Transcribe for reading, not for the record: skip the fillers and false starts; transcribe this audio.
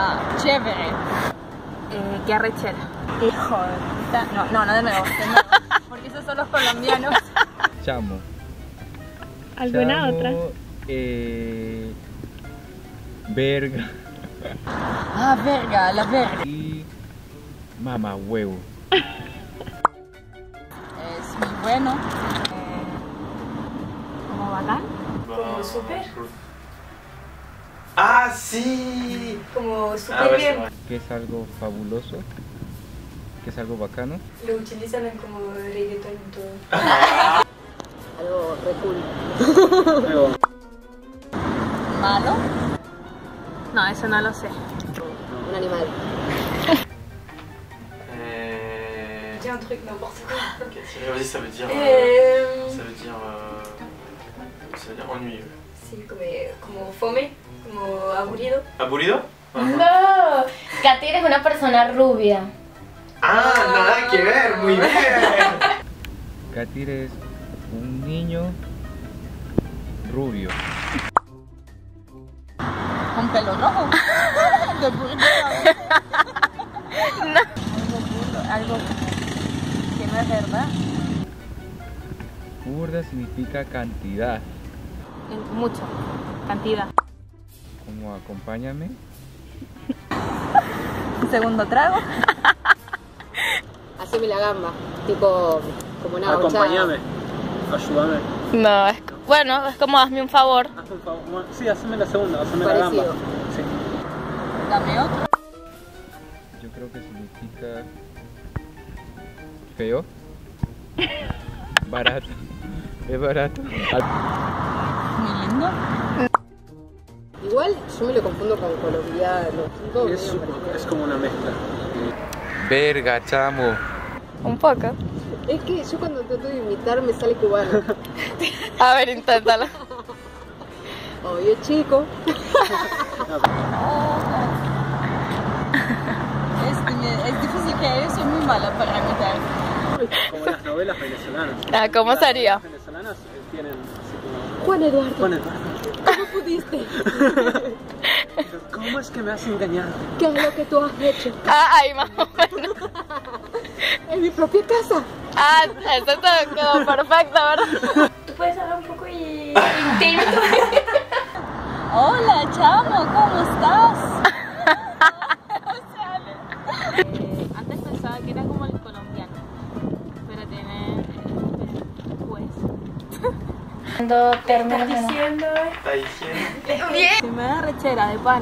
Ah, chévere. Qué arrechera. Joder. No, de nuevo. Porque esos son los colombianos. Chamo. ¿Alguna otra? Verga. Ah, verga, la verga. Y mamá huevo. Es muy bueno. ¿Como bacán? ¿Como súper? ¡Ah, sí! Como súper bien. Que es algo fabuloso. Que es algo bacano. Lo utilizan como reggaetón y todo. Algo re cool. ¿Malo? No, eso no lo sé. Un animal. Dis un truc n'importe quoi. Vas-y, ça veut dire. Ça veut dire ennuyeux. Sí, como fome, como aburrido. ¿Aburrido? Uh-huh. No. Katy es una persona rubia. Ah, nada que ver, muy bien. Katy es un niño rubio. Con pelo rojo. De no. Algo que no es verdad. Burda significa cantidad. Mucho. Cantidad. Como acompáñame. Segundo trago. Haceme la gamba. Tipo, como una acompáñame. Ayúdame. No, es bueno, es como hazme un favor. Hazme un favor. Bueno, sí, hazme la segunda, hazme parecido. La gamba. Sí. Dame otro. Yo creo que significa feo. Barato. Es barato. Muy lindo. Igual yo me lo confundo con colombiano. Es como una mezcla. Verga, chamo. Un poco. Es que yo cuando trato de imitar me sale cubano. A ver, inténtalo. Obvio, chico. Es difícil que yo soy muy mala para imitar. Como las novelas venezolanas. Ah, ¿cómo sería? Las venezolanas tienen así como... Juan Eduardo. Juan Eduardo. ¿Cómo pudiste? ¿Cómo es que me has engañado? ¿Qué es lo que tú has hecho? Ah, ahí más o menos. En mi propia casa. Ah, eso quedó perfecto, ¿verdad? ¿Tú puedes hablar un poco y intento? Hola, chamo, ¿cómo estás? Antes pensaba que era como el colombiano, pero tiene pues. ¿Qué estás diciendo? ¿Qué me da rechera de pan?